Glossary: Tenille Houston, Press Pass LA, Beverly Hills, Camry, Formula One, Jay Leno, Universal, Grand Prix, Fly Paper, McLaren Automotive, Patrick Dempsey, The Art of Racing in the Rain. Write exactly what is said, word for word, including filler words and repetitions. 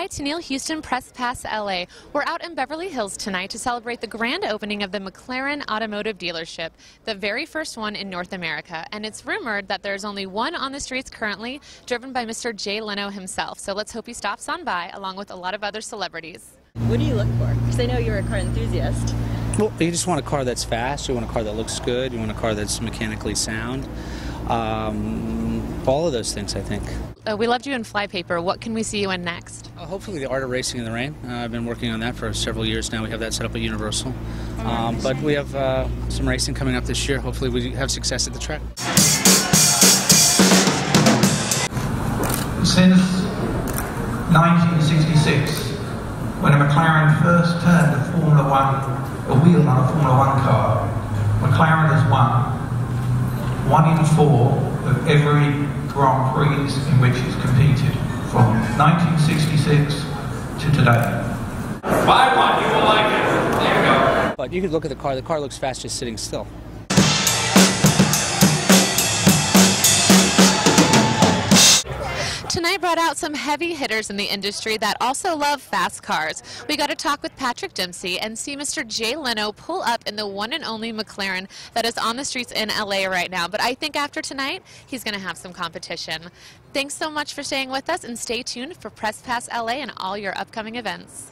Hi, Tenille Houston, Press Pass L A. We're out in Beverly Hills tonight to celebrate the grand opening of the McLaren Automotive dealership, the very first one in North America. And it's rumored that there's only one on the streets currently, driven by Mister Jay Leno himself. So let's hope he stops on by, along with a lot of other celebrities. What do you look for? Because I know you're a car enthusiast. Well, you just want a car that's fast, you want a car that looks good, you want a car that's mechanically sound. Um, all of those things, I think. Uh, we loved you in Fly Paper. What can we see you in next? Uh, hopefully The Art of Racing in the Rain. Uh, I've been working on that for several years now. We have that set up at Universal. Um, but we have uh, some racing coming up this year. Hopefully we have success at the track. Since nineteen sixty-six, when a McLaren first turned a Formula One, a wheel on a Formula One car, McLaren has won one in four of every Grand Prix in which it's competed, from nineteen sixty-six to today. Buy one, you will like it. There you go. But you could look at the car, the car looks fast just sitting still. Tonight brought out some heavy hitters in the industry that also love fast cars. We got to talk with Patrick Dempsey and see Mister Jay Leno pull up in the one and only McLaren that is on the streets in L A right now. But I think after tonight, he's going to have some competition. Thanks so much for staying with us, and stay tuned for Press Pass L A and all your upcoming events.